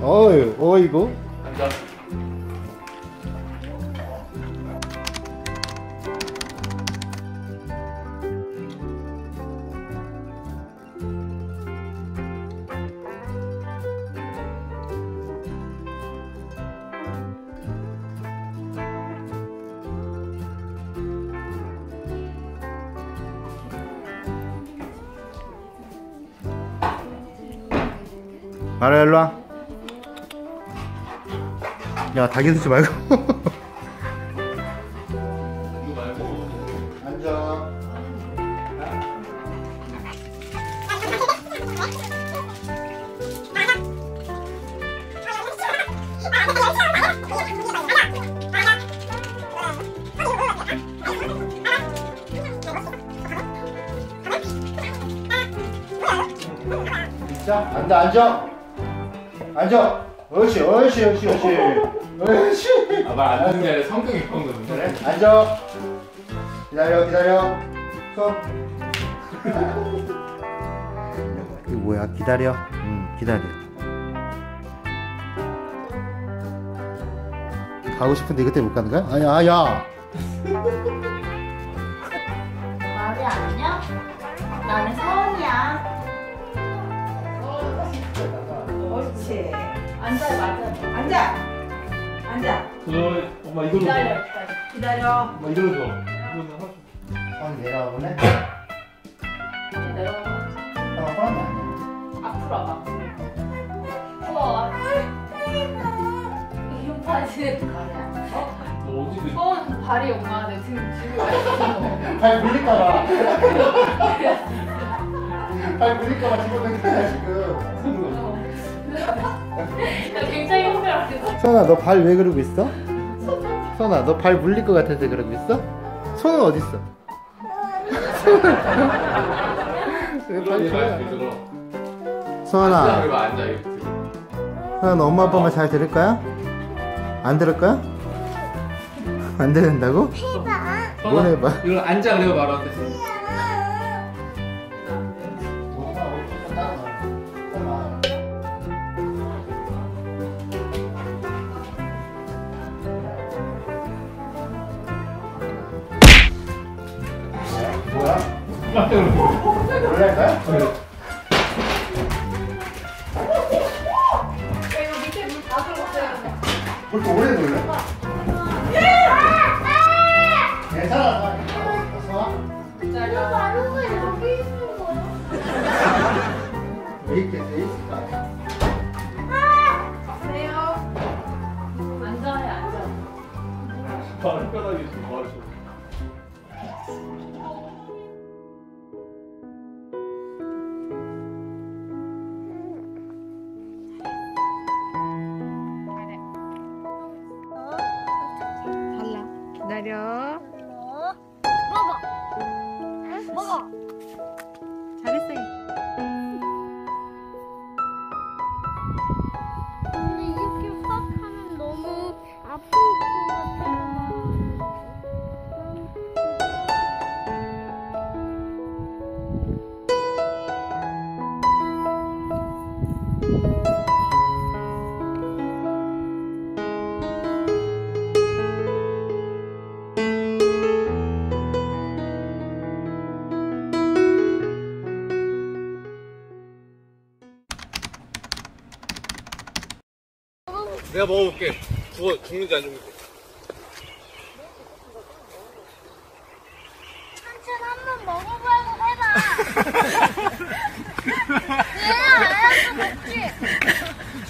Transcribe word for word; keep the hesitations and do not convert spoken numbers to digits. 어이, 어이구. 감사합니다. 알아, 일로와. 야, 닭이 쓰지 말고. 이거 말고 앉아. 자, 앉아, 앉아. 앉아! 옳지, 옳지, 옳지, 옳지. 옳지. 아, 말 안 듣는 게 아니라 성격이 그런 거거든. 그래? 앉아. 기다려, 기다려. 손. 이거 뭐야? 기다려. 응, 기다려. 가고 싶은데 이것 때문에 못 가는 거야? 아니야, 아야. 말이 아니야? 나는 서원이야. 그렇지. 앉아, 맞아. 앉아. 앉아. 그래, 엄마 이걸로 기다려, 기다려. 기다려. 엄마 이걸로 줘. 이걸로 줘. 손 내려와 보네. 내려와. 아, 허락이 아니야. 앞으로 와봐. 우와. 이 바지에 가냐? 어? 너 어디서? 서원 발이 엄마한테 지금 쥐고 있어. 발 물릴까봐. 발 물릴까봐 집어넣는 거야, 지금. 굉장히 흥분했어. 선아, 너 발 왜 그러고 있어? 선아, 너 발 물릴 것 같아서 그러고 있어? 손은 어디 있어? 선아, 선아, 너 엄마 아빠만 잘 들을 거야? 안 들을 거야? 안 들린다고? 해봐. 뭘 해봐? 이거 앉아 그래요, 말한테. 원래 할까요? 이거 밑에 물 다 들어갔어요. 그렇게 오래 놀래? 괜찮아. 마루가 여기 있는 거야? 왜 이렇게 돼 있을까? 가세요. 앉아요, 앉아. 발바닥이 있어, 발바닥. 기다려. 먹어. 먹어. 먹어. 잘했어. 근데 이렇게 확 하면 너무 아플 것 같아. 내가 먹어볼게. 죽어, 죽는지 안 죽는지. 삼촌 한번 먹어보라고 해봐. 얘랑 알아서 먹지.